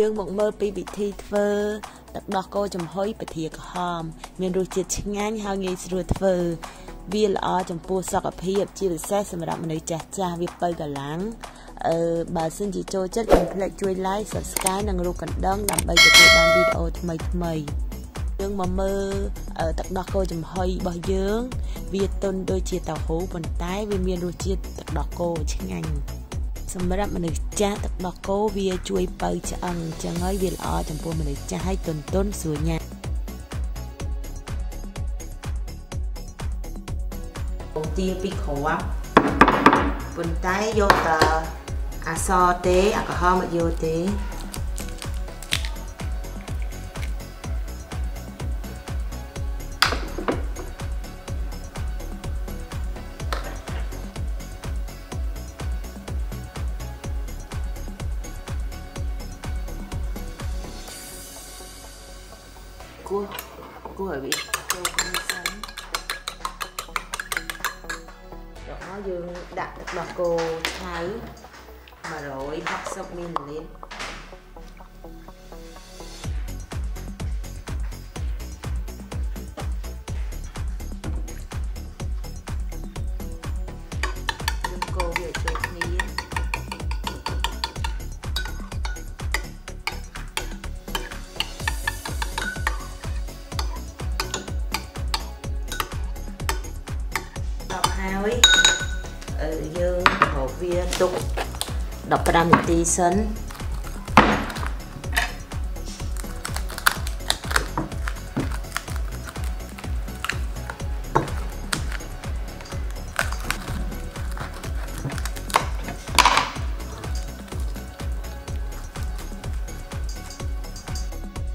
យើងមកមើលពីវិធីធ្វើទឹកដោះគោចំហុយពធាក្រហមមានរសជាតិឆ្ងាញ់ហើយងាយស្រួលធ្វើវាល្អចំពោះសុខភាពជាពិសេសសម្រាប់មនុស្សចាស់វាប៉ូវកម្លាំងបើសិនជាចូលចិត្តកុំភ្លេចជួយ like subscribe និងរូបកណ្ដឹងដើម្បីទទួលបានវីដេអូថ្មីយើងមកមើលទឹកដោះគោចំហុយរបស់យើងវាទន់ដូចជាតៅហ៊ូប៉ុន្តែវាមានរសជាតិទឹកដោះគោឆ្ងាញ់សម្រាប់មនុស្សចាស់ទឹកដោះគោវាជួយបើឆ្អឹងអញ្ចឹងហើយវាល្អចំពោះមនុស្សចាស់ហើយទន់ស្រួលញ៉ាំអូទាពីគ្រាប់ប៉ុន្តែយកតែអសរទេអាក្រហមមកយកទេcua bị trâu không sánh đó dương đặt được bạc cô thái mà rồi bắt sóc mình lên dương cô về chỗ ní hơi dương hộp bia tục đọc ra một tí sấn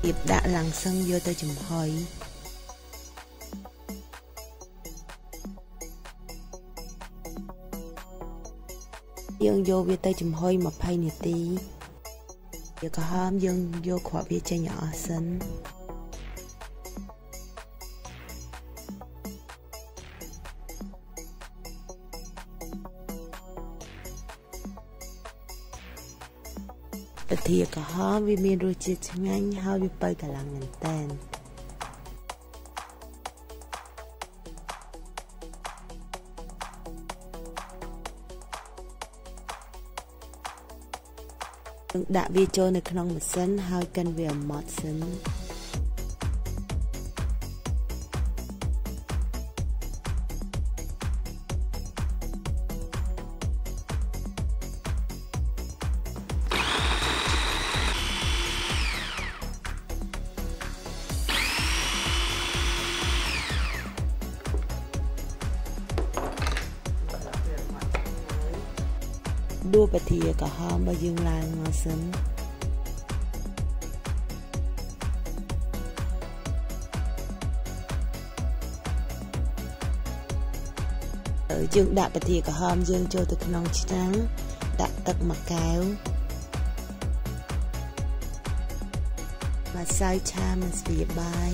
kịp đã làng sân vô tới chùm hỏi dương vô về tay chùm hôi mà phay nè tí giờ có hôm dương vô khỏi về chơi nhỏ sân thì có hôm vì miền rồi chơi nhanh hao vì bay cả làng ngàn tênដាក់វាចូលនៅក្នុងម៉ាស៊ីនហើយកិនវាម៉ត់សិនដួលពធាក្រហមរបស់យើងឡើងមកសិនយើងដាក់ពធាក្រហមយើងចូលទៅក្នុងឆ្នាំងដាក់ទឹកមួយកែវមកសាយឆាមកស្វាយបាយ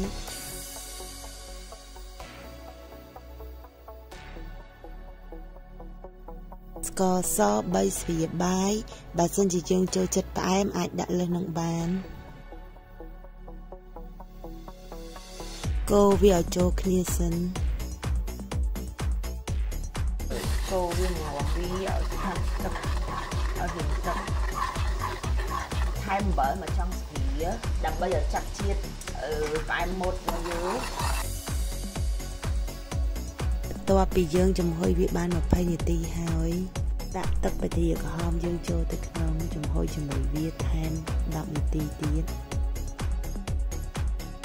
ស្ករស3ស្វាយបាយបើសិនជាយើងចូលចិត្តផ្អែមអាចដាក់លើសនឹងបានកូរវាឲ្យចូលគ្នាសិនកូរវាងាប់វាឲ្យខាប់ទឹកឲ្យហិញទឹកថែមអំបិលមកចង់ស្វាយដើម្បីឲ្យចាប់ជាតិផ្អែមមុតរបស់យើងតើពីយើងចំហុយវាបាន20នាទីហើយដាក់ទឹកពធាក្រហមយើងចូលទៅក្នុងចំហុយជាមួយវាថែម10នាទីទៀតទឹក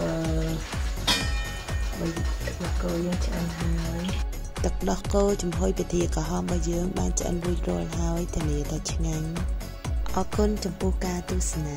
ដោះគោយើងឆ្អិនហើយទឹកដោះគោចំហុយពធាក្រហមរបស់យើងបានឆ្អិនរួចរាល់ហើយធានាថាឆ្ងាញ់អរគុណចំពោះការទស្សនា